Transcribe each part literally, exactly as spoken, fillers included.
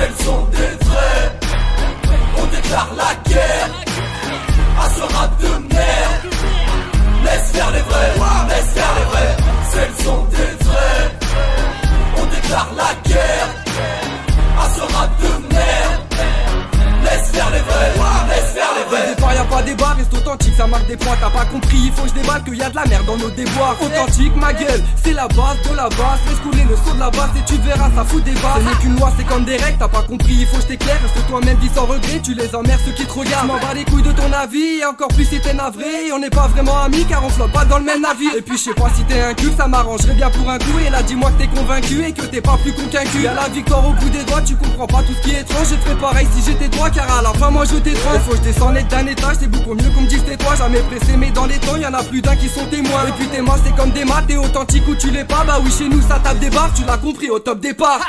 elles sont des vrais. On déclare la guerre à ce rap de merde. Laisse faire les vrais, laisse faire les vrais. Celles sont des vrais. On déclare la guerre à ce rap de merde. Laisse faire les vrais, laisse faire les vrais. Y'a pas débat, reste authentique, ça marque des points. T'as pas compris, il faut que je déballe qu'il y a de la merde dans nos déboires. Authentique, ma gueule, c'est la base de la base. Laisse couler le saut de la base et tu verras, ça fout des bases. Ce n'est qu'une loi, c'est comme des règles, t'as pas compris, il faut que je t'éclaire. Reste toi-même, dis sans regret, tu les emmerdes ceux qui te regardent. M'en bats les couilles de ton avis, et encore plus si t'es navré. On n'est pas vraiment amis car on flotte pas dans le même navire. Et puis je sais pas si t'es un cul, ça m'arrangerait bien pour un coup. Et là dis-moi que t'es convaincu et que t'es pas plus con qu'un cul. Y'a la victoire au bout des doigts, tu comprends pas tout ce qui est étrange. Je ferais pareil si j'étais toi, car à la fin moi je t'étrange. Faut que je descende d'un étage, c'est beaucoup mieux qu'on me dise tais-toi. Jamais pressé mais dans les temps, y'en a plus d'un qui sont témoins. Et puis tes mains c'est comme des maths, t'es authentique ou tu l'es pas. Bah oui chez nous ça tape des barres, tu l'as compris au top départ.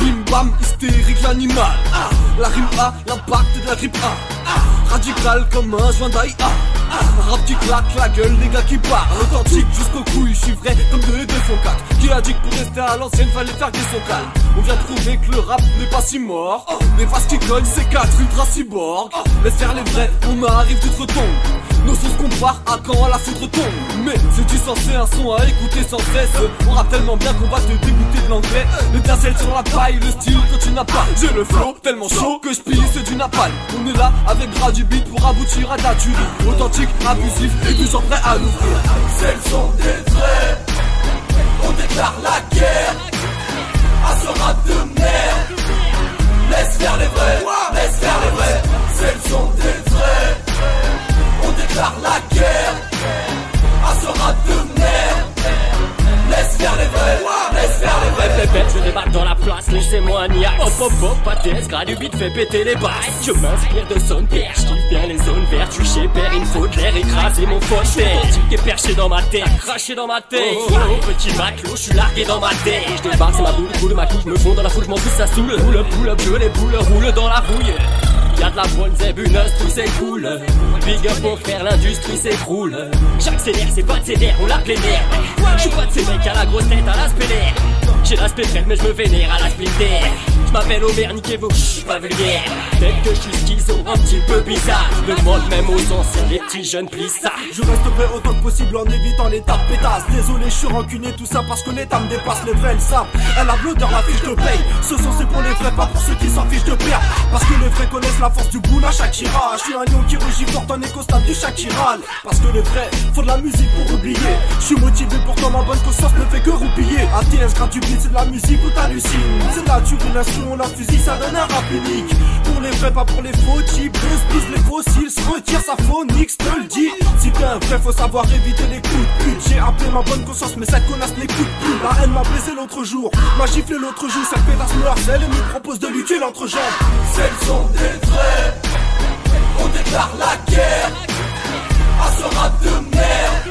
Bim bam, hystérique l'animal. ah, La rime A, l'impact de la grippe A. ah, Radical comme un joint d'ail. ah, ah, Rap du claque, la gueule les gars qui part. Authentique jusqu'au couilles, je suis vrai comme de deux cent quatre. Qui a dit que pour rester à l'ancienne fallait faire des son calme. On vient prouver que le rap n'est pas si mort. oh, Les faces qui cognent c'est quatre ultra cyborg. oh, Laisse faire les vrais, on arrive d'outre tombe. Nos sons se comparent à quand la foudre tombe. Mais c'est-tu censé un son à écouter sans cesse? On rappe tellement bien qu'on va te dégoûter de l'anglais. L'étincelle sur la paille, le style que tu n'as pas. J'ai le flow tellement chaud que je pisse du napalm. On est là avec Gras du Bide pour aboutir à ta tuerie. Authentique, abusif et toujours prêt à nous. Celles sont des vrais. On déclare la guerre à ce rap de merde. Laisse faire les vrais, laisse faire les vrais. Celles sont des vrais. Par la guerre à ce rap de merde. Laisse faire les vrais, laisse faire les vrais. Pépette, je débarque dans la place, laissez-moi un iax. Hop hop hop, A T S, Gras du Bide fait péter les basses. Je m'inspire de son père, je kiffe bien les zones vertes. Je suis chez père, il me faut de l'air, écraser mon fauteuil. Qui est perché dans ma tête, craché dans ma tête. Oh, oh, oh, petit matelot, je suis largué dans ma tête. Je débarque, c'est ma boule, boule, ma couche, me fond dans la foule, je m'en fous, ça saoule. Boule, boule, je les boules, roule dans la rouille. Y'a de la bonne zébuneuse, tout s'écoule. Big up pour faire l'industrie s'écroule. J'accélère, c'est pas de cédère, on largue les nerfs. J'suis pas de ces mecs à la grosse tête, à l'aspect l'air. J'ai l'aspect frêle mais j'me vénère à l'aspect d'air. J'm'appelle Omer, niquez-vous, j'suis pas vulgaire. Peut-être que j'suis schizo, un petit peu bizarre. Demande même aux anciens, les petits jeunes plissent ça. Je reste prêt autant que possible en évitant les tapes pétasses. Désolé, j'suis rancuné, tout ça parce que l'état me dépasse. Les vrais, elles savent, elle a l'odeur, la fiche de paye. Ce son c'est pour les vrais, pas pour ceux qui s'en fichent de perdre. Parce que les vrais connaissent la La force du boule à Shakira. Je suis un lion qui rugit fort en écho stable du Shakiral. Parce que les vrais faut de la musique pour oublier. Je suis motivé pourtant ma bonne conscience ne fait que roupiller. A T S Gras du Bide c'est de la musique où t'hallucines. C'est de la tuerie, l'instrument, la fusil, ça donne un rap unique. Pour les vrais, pas pour les faux types. Buzz, bise les fossiles, se retire sa phonique, je te le dis. Si t'es un vrai faut savoir éviter les coups de pute. J'ai appelé ma bonne conscience mais cette connasse n'écoute plus. La haine m'a blessé l'autre jour, m'a giflé l'autre jour. Cette pétasse me harcèle et me propose de lui tuer l'entrejambe. Celles sont des vrais. On déclare la guerre à ce rap de merde.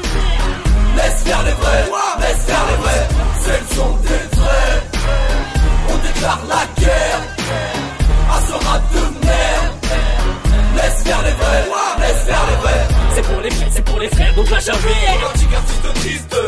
Laisse faire les vrais, laisse faire les vrais. Celles sont des vrais. On déclare la guerre à ce rap de merde. Laisse faire les vrais, laisse faire les vrais. C'est pour les frères, c'est pour les frères, donc la jamais. Authentique artiste triste.